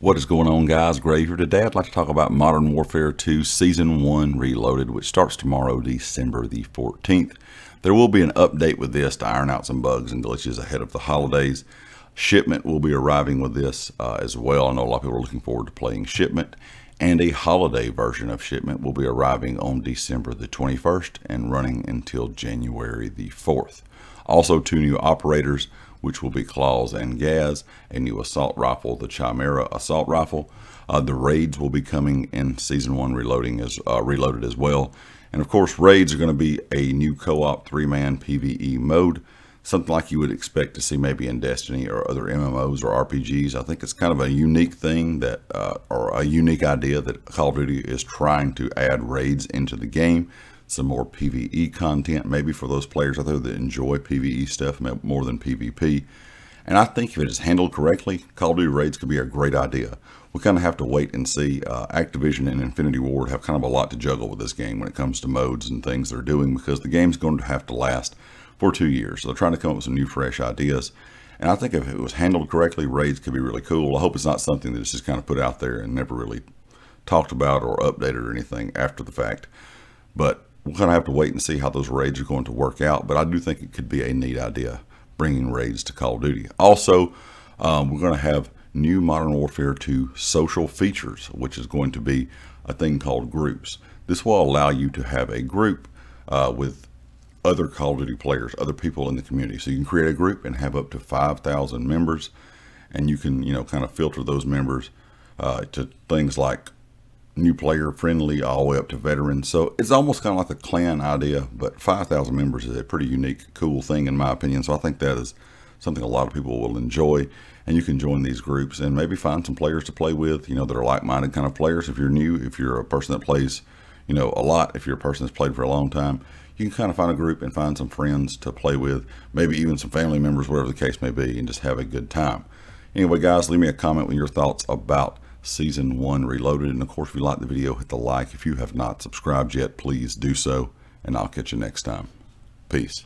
What is going on, guys? Graz here. Today I'd like to talk about Modern Warfare II Season 1 Reloaded, which starts tomorrow, December the 14th. There will be an update with this to iron out some bugs and glitches ahead of the holidays. Shipment will be arriving with this as well. I know a lot of people are looking forward to playing Shipment, and a holiday version of Shipment will be arriving on December the 21st and running until January the 4th. Also, two new operators, which will be Claws and Gaz, a new assault rifle, the Chimera assault rifle. The raids will be coming in Season 1 Reloaded as well. And of course, raids are going to be a new co-op 3-man PvE mode, something like you would expect to see maybe in Destiny or other MMOs or RPGs. I think it's kind of a unique thing that, or a unique idea that Call of Duty is trying to add raids into the game. Some more PvE content, maybe for those players out there that enjoy PvE stuff more than PvP. And I think if it is handled correctly, Call of Duty raids could be a great idea. We kind of have to wait and see. Activision and Infinity Ward have kind of a lot to juggle with this game when it comes to modes and things they're doing, because the game's going to have to last for 2 years. So they're trying to come up with some new, fresh ideas. And I think if it was handled correctly, raids could be really cool. I hope it's not something that is just kind of put out there and never really talked about or updated or anything after the fact. But we're going to have to wait and see how those raids are going to work out. But I do think it could be a neat idea, bringing raids to Call of Duty. Also, we're going to have new Modern Warfare 2 social features, which is going to be a thing called groups. This will allow you to have a group with other Call of Duty players, other people in the community. So you can create a group and have up to 5,000 members. And you can, kind of filter those members to things like new player friendly all the way up to veterans. So it's almost kind of like the clan idea, but 5,000 members is a pretty unique, cool thing in my opinion. So I think that is something a lot of people will enjoy, and you can join these groups and maybe find some players to play with, that are like-minded kind of players. If you're new, if you're a person that plays, a lot, if you're a person that's played for a long time, you can kind of find a group and find some friends to play with, maybe even some family members, whatever the case may be, and just have a good time. Anyway, guys, leave me a comment with your thoughts about Season 1 Reloaded. And of course, if you like the video, hit the like. If you have not subscribed yet, please do so. And I'll catch you next time. Peace.